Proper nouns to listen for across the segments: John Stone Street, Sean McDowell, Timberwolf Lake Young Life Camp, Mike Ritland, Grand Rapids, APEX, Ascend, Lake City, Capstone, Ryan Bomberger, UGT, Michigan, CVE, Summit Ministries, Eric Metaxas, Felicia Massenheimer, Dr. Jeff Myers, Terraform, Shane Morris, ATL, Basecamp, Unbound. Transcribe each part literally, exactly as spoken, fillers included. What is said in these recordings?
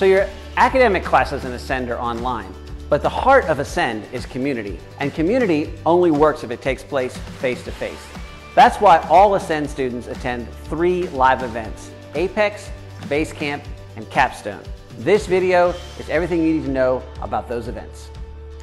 So your academic classes in Ascend are online, but the heart of Ascend is community, and community only works if it takes place face to face. That's why all Ascend students attend three live events: APEX, Basecamp, and Capstone. This video is everything you need to know about those events.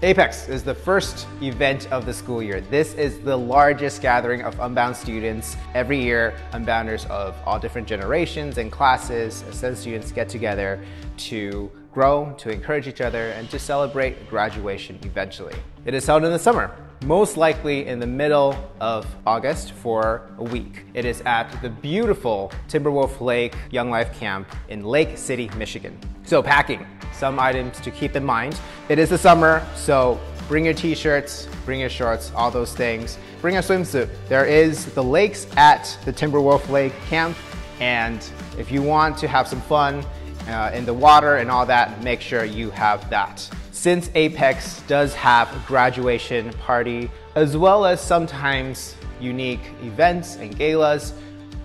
APEX is the first event of the school year. This is the largest gathering of Unbound students. Every year, Unbounders of all different generations and classes, Ascend students get together to grow, to encourage each other, and to celebrate graduation eventually. It is held in the summer, most likely in the middle of August for a week. It is at the beautiful Timberwolf Lake Young Life Camp in Lake City, Michigan. So packing. Some items to keep in mind. It is the summer, so bring your t-shirts, bring your shorts, all those things. Bring a swimsuit. There is the lakes at the Timberwolf Lake Camp, and if you want to have some fun uh, in the water and all that, make sure you have that. Since APEX does have a graduation party, as well as sometimes unique events and galas,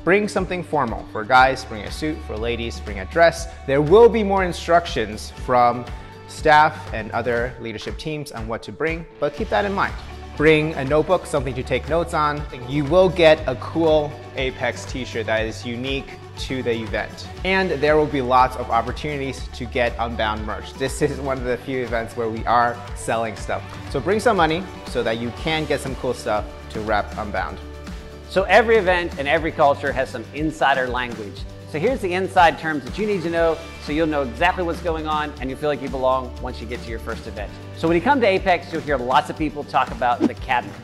bring something formal. For guys, bring a suit. For ladies, bring a dress. There will be more instructions from staff and other leadership teams on what to bring, but keep that in mind. Bring a notebook, something to take notes on. You will get a cool APEX t-shirt that is unique to the event. And there will be lots of opportunities to get Unbound merch. This is one of the few events where we are selling stuff. So bring some money so that you can get some cool stuff to wrap Unbound. So every event and every culture has some insider language. So here's the inside terms that you need to know so you'll know exactly what's going on and you feel like you belong once you get to your first event. So when you come to APEX, you'll hear lots of people talk about the cabinet.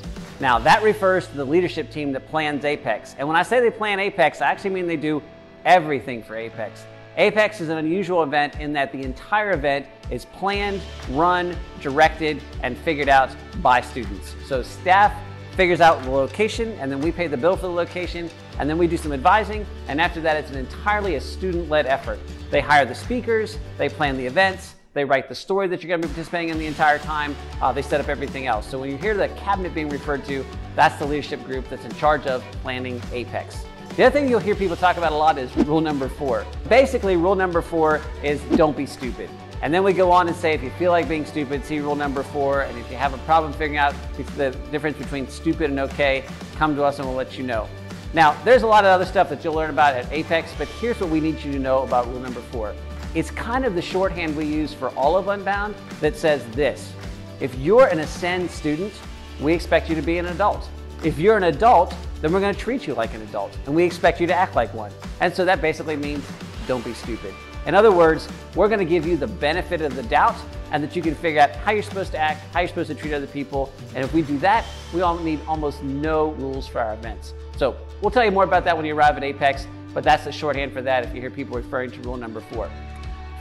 Now that refers to the leadership team that plans APEX. And when I say they plan APEX, I actually mean they do everything for APEX. APEX is an unusual event in that the entire event is planned, run, directed, and figured out by students. So staff figures out the location, and then we pay the bill for the location, and then we do some advising, and after that it's an entirely a student-led effort. They hire the speakers, they plan the events, they write the story that you're going to be participating in the entire time, uh, they set up everything else. So when you hear the cabinet being referred to, that's the leadership group that's in charge of planning APEX. The other thing you'll hear people talk about a lot is rule number four. Basically, rule number four is don't be stupid. And then we go on and say, if you feel like being stupid, see rule number four. And if you have a problem figuring out the difference between stupid and okay, come to us and we'll let you know. Now, there's a lot of other stuff that you'll learn about at APEX, but here's what we need you to know about rule number four. It's kind of the shorthand we use for all of Unbound that says this: if you're an Ascend student, we expect you to be an adult. If you're an adult, then we're gonna treat you like an adult and we expect you to act like one. And so that basically means don't be stupid. In other words, we're going to give you the benefit of the doubt and that you can figure out how you're supposed to act, how you're supposed to treat other people. And if we do that, we all need almost no rules for our events. So we'll tell you more about that when you arrive at APEX, but that's the shorthand for that if you hear people referring to rule number four.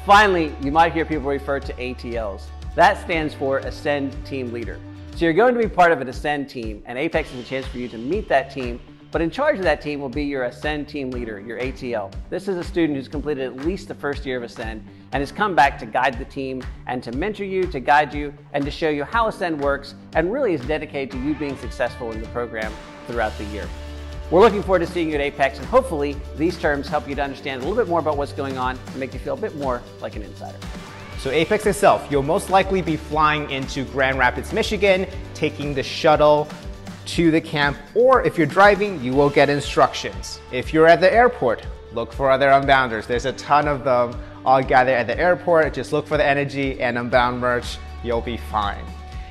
Finally, you might hear people refer to A T Ls. That stands for Ascend Team Leader. So you're going to be part of an Ascend team, and APEX is a chance for you to meet that team. But in charge of that team will be your Ascend team leader, your A T L. This is a student who's completed at least the first year of Ascend and has come back to guide the team and to mentor you, to guide you, and to show you how Ascend works, and really is dedicated to you being successful in the program throughout the year. We're looking forward to seeing you at APEX, and hopefully these terms help you to understand a little bit more about what's going on and make you feel a bit more like an insider. So APEX itself, you'll most likely be flying into Grand Rapids, Michigan, taking the shuttle to the camp, or if you're driving, you will get instructions. If you're at the airport, look for other Unbounders. There's a ton of them all gathered at the airport. Just look for the energy and Unbound merch. You'll be fine.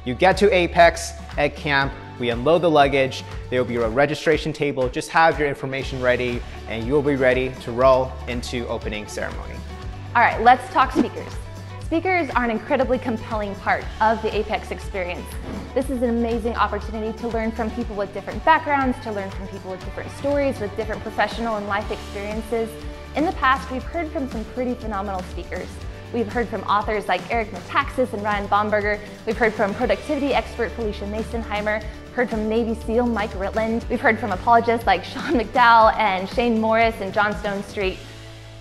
You get to APEX at camp. We unload the luggage. There will be a registration table. Just have your information ready and you'll be ready to roll into opening ceremony. All right, let's talk speakers. Speakers are an incredibly compelling part of the APEX experience. This is an amazing opportunity to learn from people with different backgrounds, to learn from people with different stories, with different professional and life experiences. In the past, we've heard from some pretty phenomenal speakers. We've heard from authors like Eric Metaxas and Ryan Bomberger. We've heard from productivity expert Felicia Massenheimer. Heard from Navy SEAL Mike Ritland. We've heard from apologists like Sean McDowell and Shane Morris and John Stone Street.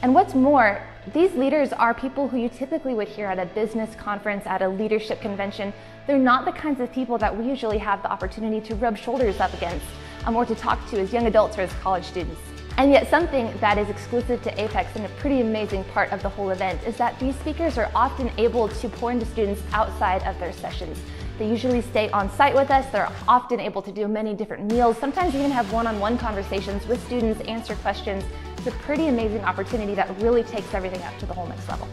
And what's more, these leaders are people who you typically would hear at a business conference, at a leadership convention. They're not the kinds of people that we usually have the opportunity to rub shoulders up against um, or to talk to as young adults or as college students. And yet something that is exclusive to APEX and a pretty amazing part of the whole event is that these speakers are often able to pour into students outside of their sessions. They usually stay on site with us. They're often able to do many different meals, sometimes even have one-on-one conversations with students, answer questions. It's a pretty amazing opportunity that really takes everything up to the whole next level.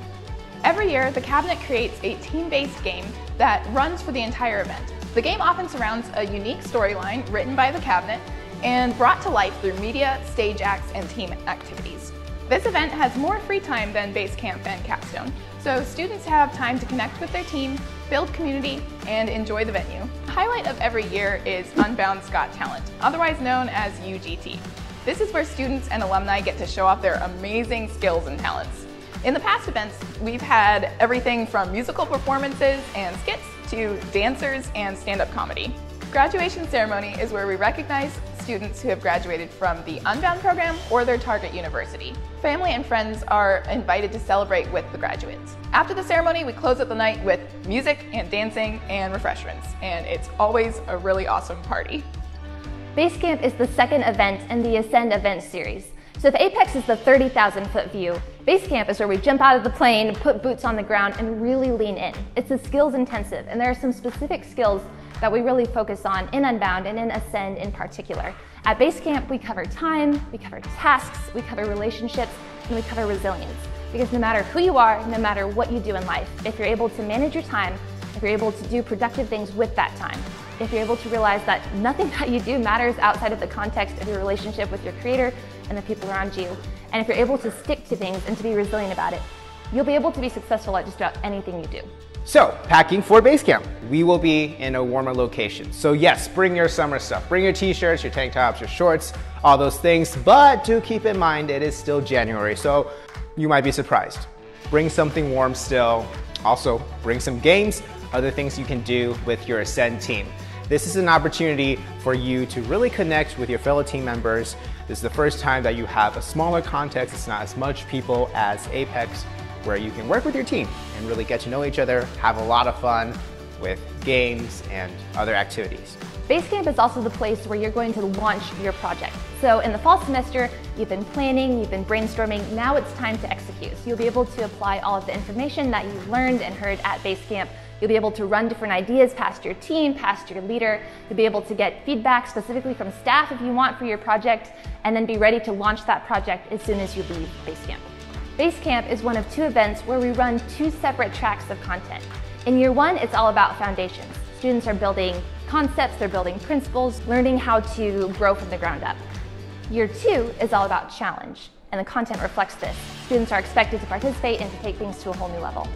Every year, the Cabinet creates a team-based game that runs for the entire event. The game often surrounds a unique storyline written by the Cabinet and brought to life through media, stage acts, and team activities. This event has more free time than Basecamp and Capstone, so students have time to connect with their team, build community, and enjoy the venue. The highlight of every year is Unbound Got Talent, otherwise known as U G T. This is where students and alumni get to show off their amazing skills and talents. In the past events, we've had everything from musical performances and skits to dancers and stand-up comedy. Graduation ceremony is where we recognize students who have graduated from the Unbound program or their target university. Family and friends are invited to celebrate with the graduates. After the ceremony, we close up the night with music and dancing and refreshments, and it's always a really awesome party. Basecamp is the second event in the Ascend event series. So if APEX is the thirty thousand foot view, Basecamp is where we jump out of the plane, put boots on the ground, and really lean in. It's a skills intensive, and there are some specific skills that we really focus on in Unbound and in Ascend in particular. At Basecamp, we cover time, we cover tasks, we cover relationships, and we cover resilience. Because no matter who you are, no matter what you do in life, if you're able to manage your time, if you're able to do productive things with that time, if you're able to realize that nothing that you do matters outside of the context of your relationship with your Creator and the people around you, and if you're able to stick to things and to be resilient about it, you'll be able to be successful at just about anything you do. So, packing for Basecamp. We will be in a warmer location. So yes, bring your summer stuff. Bring your t-shirts, your tank tops, your shorts, all those things. But do keep in mind, it is still January, so you might be surprised. Bring something warm still. Also, bring some games, other things you can do with your Ascend team. This is an opportunity for you to really connect with your fellow team members. This is the first time that you have a smaller context. It's not as much people as APEX, where you can work with your team and really get to know each other, have a lot of fun with games and other activities. Basecamp is also the place where you're going to launch your project. So in the fall semester, you've been planning, you've been brainstorming, now it's time to execute. So you'll be able to apply all of the information that you've learned and heard at Basecamp. You'll be able to run different ideas past your team, past your leader. You'll be able to get feedback specifically from staff if you want for your project, and then be ready to launch that project as soon as you leave Basecamp. Basecamp is one of two events where we run two separate tracks of content. In year one, it's all about foundations. Students are building concepts, they're building principles, learning how to grow from the ground up. Year two is all about challenge, and the content reflects this. Students are expected to participate and to take things to a whole new level.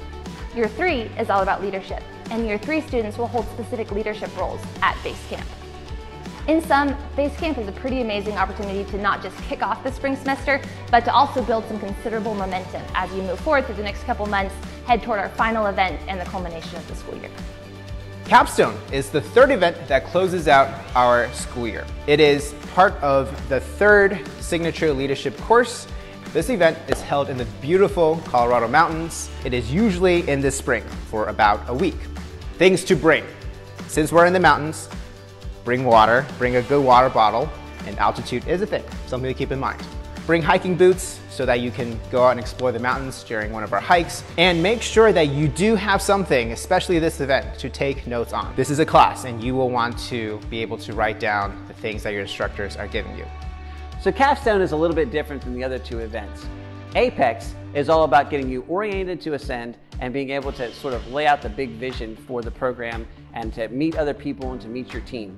Year three is all about leadership, and year three students will hold specific leadership roles at Basecamp. In sum, Basecamp is a pretty amazing opportunity to not just kick off the spring semester, but to also build some considerable momentum as you move forward through the next couple months, head toward our final event and the culmination of the school year. Capstone is the third event that closes out our school year. It is part of the third Signature Leadership course. This event is held in the beautiful Colorado mountains. It is usually in the spring for about a week. Things to bring. Since we're in the mountains, bring water, bring a good water bottle, and altitude is a thing, something to keep in mind. Bring hiking boots so that you can go out and explore the mountains during one of our hikes, and make sure that you do have something, especially this event, to take notes on. This is a class, and you will want to be able to write down the things that your instructors are giving you. So Capstone is a little bit different than the other two events. APEX is all about getting you oriented to Ascend and being able to sort of lay out the big vision for the program and to meet other people and to meet your team.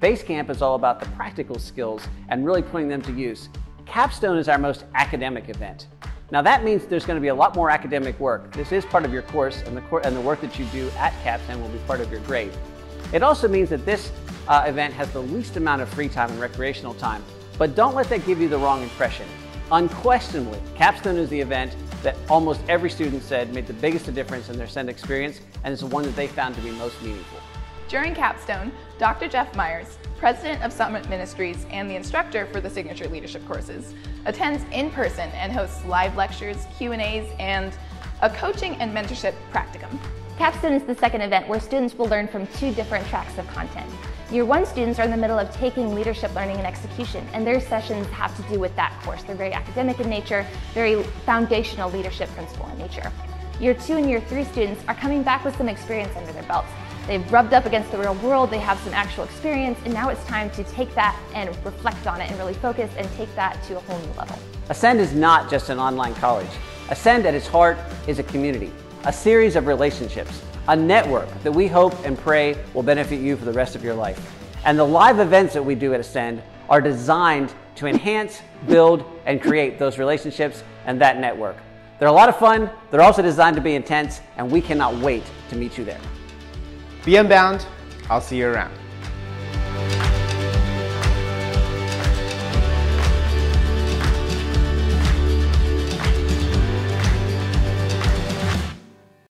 Basecamp is all about the practical skills and really putting them to use. Capstone is our most academic event. Now that means there's going to be a lot more academic work. This is part of your course, and the, cor and the work that you do at Capstone will be part of your grade. It also means that this uh, event has the least amount of free time and recreational time, but don't let that give you the wrong impression. Unquestionably, Capstone is the event that almost every student said made the biggest difference in their Ascend experience, and is the one that they found to be most meaningful. During Capstone, Doctor Jeff Myers, president of Summit Ministries and the instructor for the Signature Leadership courses, attends in person and hosts live lectures, Q and A's, and a coaching and mentorship practicum. Capstone is the second event where students will learn from two different tracks of content. Year one students are in the middle of taking leadership learning and execution, and their sessions have to do with that course. They're very academic in nature, very foundational leadership principle in nature. Year two and year three students are coming back with some experience under their belts. They've rubbed up against the real world, they have some actual experience, and now it's time to take that and reflect on it and really focus and take that to a whole new level. Ascend is not just an online college. Ascend at its heart is a community, a series of relationships, a network that we hope and pray will benefit you for the rest of your life. And the live events that we do at Ascend are designed to enhance, build, and create those relationships and that network. They're a lot of fun, they're also designed to be intense, and we cannot wait to meet you there. Be unbound, I'll see you around.